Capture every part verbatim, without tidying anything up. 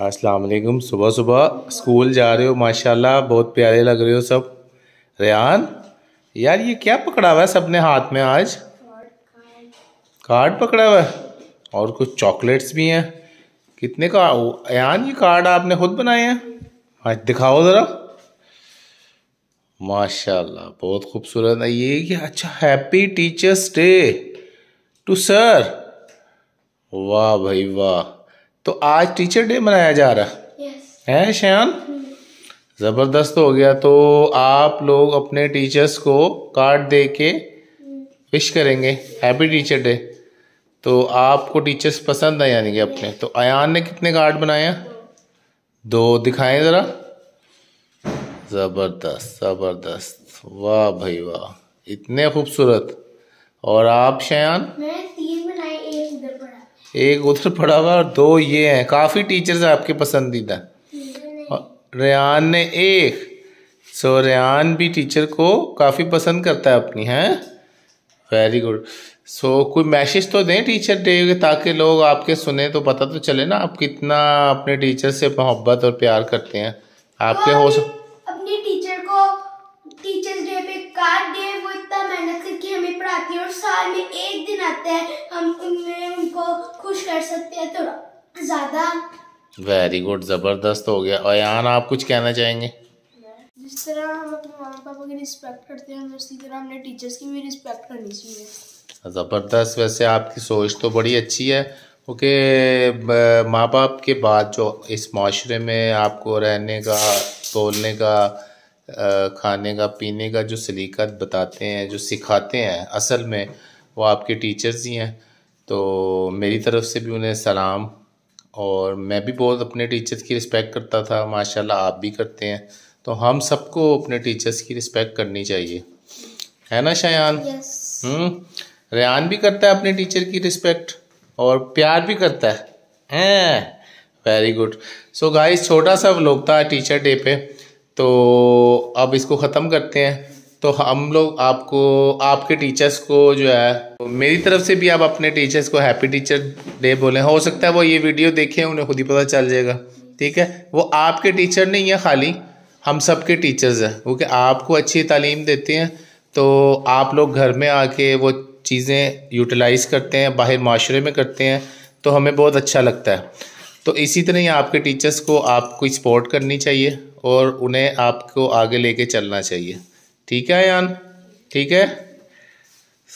अस्सलाम वालेकुम। सुबह सुबह स्कूल जा रहे हो, माशाल्लाह बहुत प्यारे लग रहे हो सब। रेहान यार ये क्या पकड़ा हुआ है सबने हाथ में आज? कार्ड पकड़ा हुआ है और कुछ चॉकलेट्स भी हैं। कितने का रेहान ये कार्ड आपने खुद बनाए हैं? आज दिखाओ ज़रा, माशाल्लाह बहुत खूबसूरत है ये। ये अच्छा, happy teachers day to sir. वाह भाई वाह, तो आज टीचर डे मनाया जा रहा है शयान, ज़बरदस्त हो गया। तो आप लोग अपने टीचर्स को कार्ड दे के विश करेंगे हैप्पी टीचर डे। तो आपको टीचर्स पसंद है यानी कि अपने। तो अयान ने कितने कार्ड बनाए हैं? दो, दिखाएं ज़रा। ज़बरदस्त ज़बरदस्त, वाह भाई वाह, इतने खूबसूरत। और आप शयान? तीन बनाए, एक उधर पड़ा, एक उधर पड़ा हुआ और दो ये हैं। काफ़ी टीचर्स आपके पसंदीदा। रेहान ने एक, सो रेहान भी टीचर को काफ़ी पसंद करता है अपनी, हैं। Very good. सो कोई मैसेज तो दें टीचर डे के, ताकि लोग आपके सुने तो पता तो चले ना आप कितना अपने टीचर से मोहब्बत और प्यार करते हैं। आपके हो अपने टीचर को टीचर्स डे पे कार्ड दे, वो इतना मेहनत करके हमें पढ़ाती है और साल में एक दिन आता है, हम उनमें उनको खुश कर सकते हैं थोड़ा ज़्यादा। वेरी गुड, ज़बरदस्त हो गया। और यान आप कुछ कहना चाहेंगे? जिस तरह हम अपने मामा पापा की रिस्पेक्ट करते हैं उसी तरह हमने टीचर्स की भी रिस्पेक्ट करनी चाहिए। ज़बरदस्त। वैसे आपकी सोच तो बड़ी अच्छी है, क्योंकि माँ बाप के बाद जो इस माशरे में आपको रहने का, बोलने का, खाने का, पीने का जो सलीका बताते हैं, जो सिखाते हैं, असल में वो आपके टीचर्स ही हैं। तो मेरी तरफ से भी उन्हें सलाम। और मैं भी बहुत अपने टीचर्स की रिस्पेक्ट करता था, माशाल्लाह आप भी करते हैं। तो हम सबको अपने टीचर्स की रिस्पेक्ट करनी चाहिए, है ना शयान? हम्म, रेहान भी करता है अपने टीचर की रिस्पेक्ट और प्यार भी करता है, हैं। Very good. सो गाइस, छोटा सा व्लॉग था टीचर डे पे, तो अब इसको ख़त्म करते हैं। तो हम लोग आपको, आपके टीचर्स को जो है, तो मेरी तरफ से भी आप अपने टीचर्स को हैप्पी टीचर डे बोलें। हो सकता है वो ये वीडियो देखें, उन्हें खुद ही पता चल जाएगा, ठीक है। वो आपके टीचर नहीं है खाली, हम सब के टीचर्स हैं, क्योंकि आपको अच्छी तालीम देते हैं। तो आप लोग घर में आके वो चीज़ें यूटिलाइज़ करते हैं, बाहर माशरे में करते हैं, तो हमें बहुत अच्छा लगता है। तो इसी तरह ही आपके टीचर्स को आपको सपोर्ट करनी चाहिए और उन्हें आपको आगे लेके चलना चाहिए, ठीक है यान? ठीक है।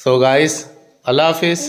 सो गाइस, अल्लाह हाफिज़।